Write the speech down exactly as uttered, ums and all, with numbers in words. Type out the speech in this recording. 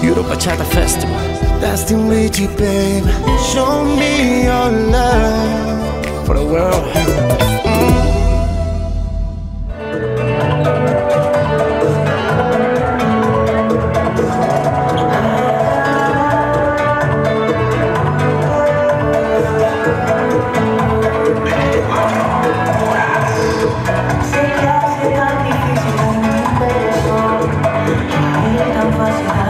Europe Bachata Festival. Dancing with you, babe. Show me your love for the world. Mm. Thank you.